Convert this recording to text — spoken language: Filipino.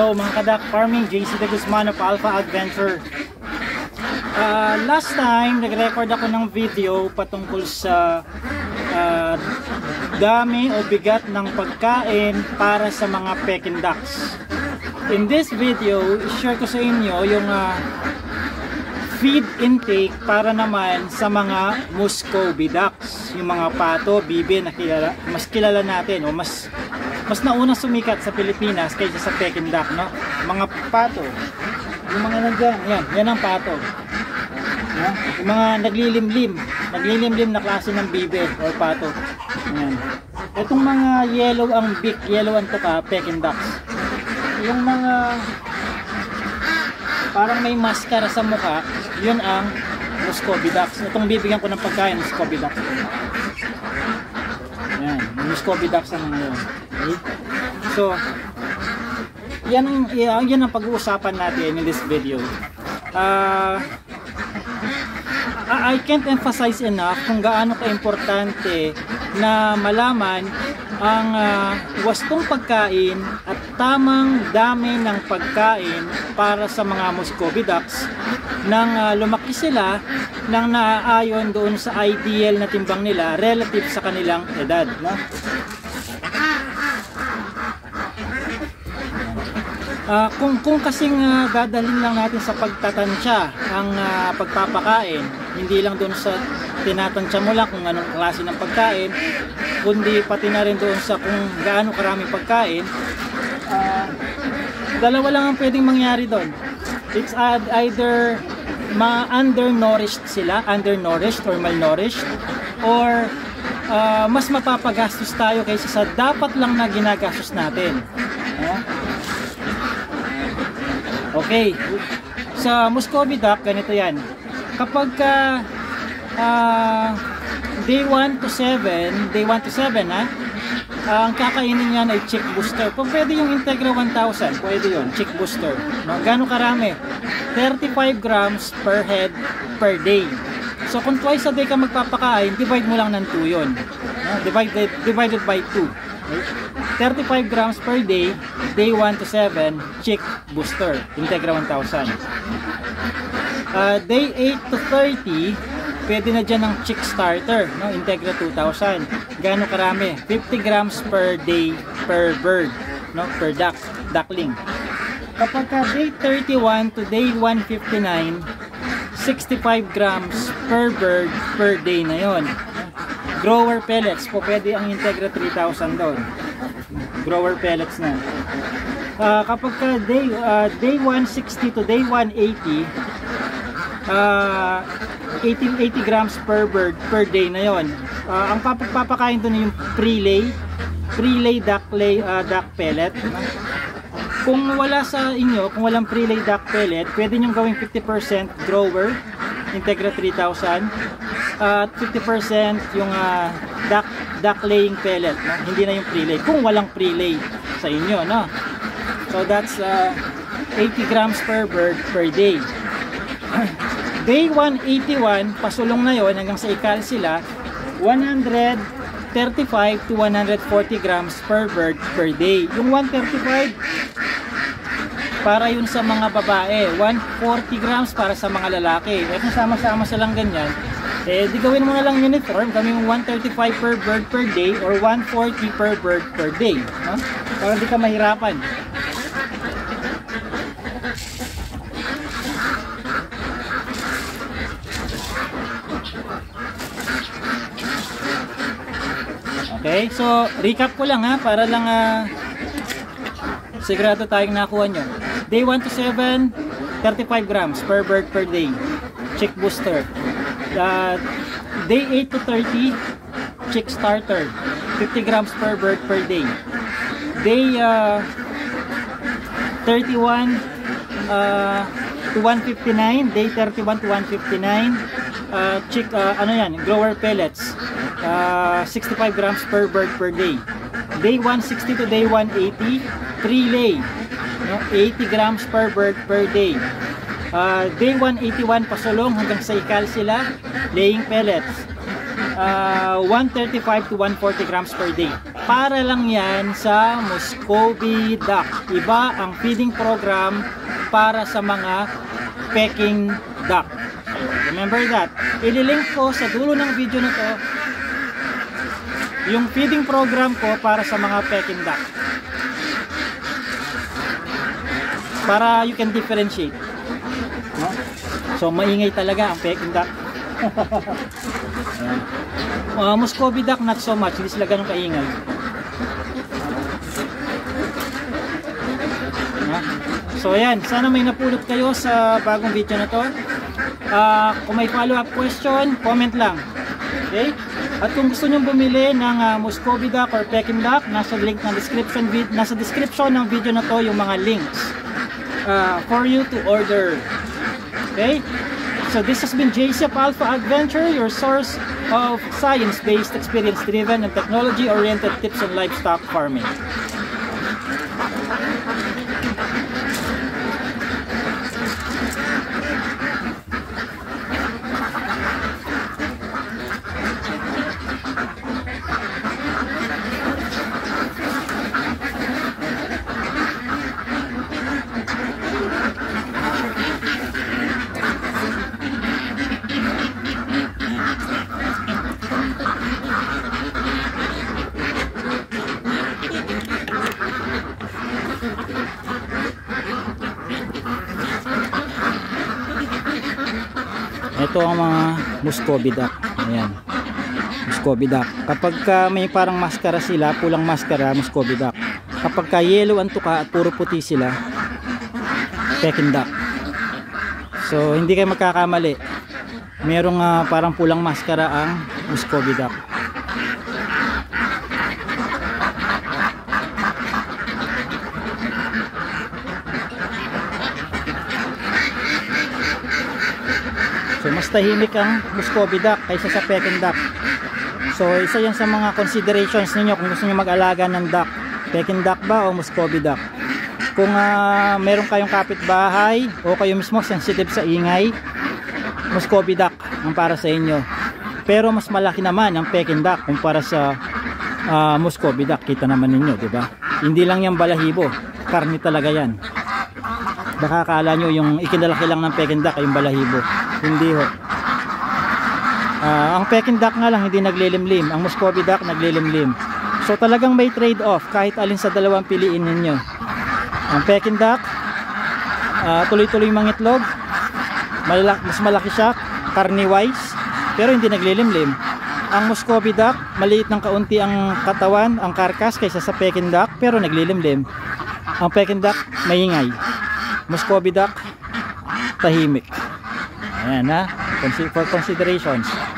Hello mga Kadak Farming, JC de Guzman of Alpha Agventure. Last time, nag-record ako ng video patungkol sa dami o bigat ng pagkain para sa mga Pekin Ducks. In this video, share ko sa inyo yung feed intake para naman sa mga Muscovy Ducks. Yung mga pato, bibi na mas kilala natin o mas nauna sumikat sa Pilipinas kaysa sa Pekin Duck, no? Mga pato. Yung mga nandiyan, yan ang pato. No? Yung mga naglilimlim na klase ng bibi o pato. Yan. Itong mga yellow ang beak, yellow ang tuka, Pekin Ducks. Yung mga parang may maskara sa mukha, yun ang Muscovy Ducks. Itong bibigyan ko ng pagkain, Muscovy Ducks. Yan, Muscovy Ducks ang yun. Okay. So, yan ang pag-uusapan natin in this video. I can't emphasize enough kung gaano ka-importante na malaman ang wastong pagkain at tamang dami ng pagkain para sa mga Muscovy Ducks nang lumaki sila nang naaayon doon sa ideal na timbang nila relative sa kanilang edad, no? Kung kasing dadalhin lang natin sa pagtatansya ang pagpapakain, hindi lang doon sa tinatansya mo lang kung anong klase ng pagkain, kundi pati na rin doon sa kung gaano karaming pagkain, dalawa lang ang pwedeng mangyari doon. It's either ma-undernourished sila, undernourished or malnourished, or mas mapapagastos tayo kaysa sa dapat lang na ginagastos natin. Okay, sa Muscovy Duck, ganito yan. Kapag day 1 to 7, ang kakainin niyan ay chick booster. Kung pwede yung Integra 1000, pwede yun, chick booster. Gano'ng karami? 35 grams per head per day. So kung twice a day ka magpapakain, divide mo lang ng 2 yun. Divided by 2. Okay? 35 grams per day, day 1 to 7, chick booster, Integra 1000. Day 8 to 30, pwede na dyan ng chick starter, no? Integra 2000. Gano karami? 50 grams per day per bird, no? Per duck, duckling. Kapag day 31 to day 159, 65 grams per bird per day na yon. Grower pellets, po pwede ang Integra 3000 doon. Grower pellets na. Kapag day 160 to day 180, 80 grams per bird per day na yon. Ang papapakain doon yung prelay duck pellet. Kung wala sa inyo, kung walang prelay duck pellet, pwede nyo gawing 50% grower, Integra 3000. At 50% yung duck laying pellet, no? Hindi na yung prelay kung walang prelay sa inyo, no? So that's 80 grams per bird per day. Day 181, pasulong na yon hanggang sa ikal sila, 135 to 140 grams per bird per day. Yung 135 para yun sa mga babae, 140 grams para sa mga lalaki. At sama-sama silang ganyan, eh di gawin mo na lang uniform, kaming 135 per bird per day or 140 per bird per day, no? Para di ka mahirapan. Okay, so recap ko lang ha, para lang sigurado tayong nakuha nyo. Day 1 to 7, 35 grams per bird per day, chick booster. Day 8 to 30, chick starter, 50 grams per bird per day. Day 31 to 159, day 31 to 159, chick, grower pellets, 65 grams per bird per day. Day 160 to day 180, prelay, 80 grams per bird per day. Day 181, pasulong hanggang sa ikal sila, laying pellets, 135 to 140 grams per day. Para lang yan sa Muscovy Duck. Iba ang feeding program para sa mga Pekin Duck. So, remember that. Ililink ko sa dulo ng video na to yung feeding program ko para sa mga Pekin Duck. Para you can differentiate. No? So, maingay talaga ang Pekin Duck. Muscovy Duck not so much. Hindi sila ganun kaingay. So ayan, sana may napulot kayo sa bagong video na to. Kung may follow up question, comment lang. Okay? At kung gusto nyong bumili ng Muscovy Duck or Pekin Duck, nasa link ng description, nasa description ng video na to yung mga links for you to order. Okay? So this has been JC of Alpha Adventure, your source of science-based, experience-driven and technology-oriented tips on livestock farming. Ito ang mga Muscovy Duck. Ayan. Muscovy Duck. Kapag may parang maskara sila, pulang maskara, Muscovy Duck. Kapag yellow ang tuka at puro puti sila, Pekin Duck. So, hindi kayo magkakamali. Merong parang pulang maskara ang Muscovy Duck. So, mas tahimik ang Muscovy Duck kaysa sa Pekin Duck. So, isa yan sa mga considerations ninyo kung gusto nyo mag-alaga ng duck. Pekin Duck ba o Muscovy Duck? Kung meron kayong kapitbahay o kayo mismo sensitive sa ingay, Muscovy Duck ang para sa inyo. Pero mas malaki naman ang Pekin Duck kumpara sa Muscovy Duck. Kita naman ninyo, diba? Hindi lang yan balahibo. Karni talaga yan. Baka akala nyo yung ikinalaki lang ng Pekin Duck ay yung balahibo. Hindi ho. Ang Pekin Duck nga lang hindi naglilimlim. Ang Muscovy Duck naglilimlim. So talagang may trade-off kahit alin sa dalawang piliin ninyo. Ang Pekin Duck, tuloy-tuloy mangitlog. Mas malaki siya, carne-wise, pero hindi naglilimlim. Ang Muscovy Duck, maliit ng kaunti ang katawan, ang karkas kaysa sa Pekin Duck, pero naglilimlim. Ang Pekin Duck, maingay. Muscovy Duck, tahimik. Ayan, ha? For considerations.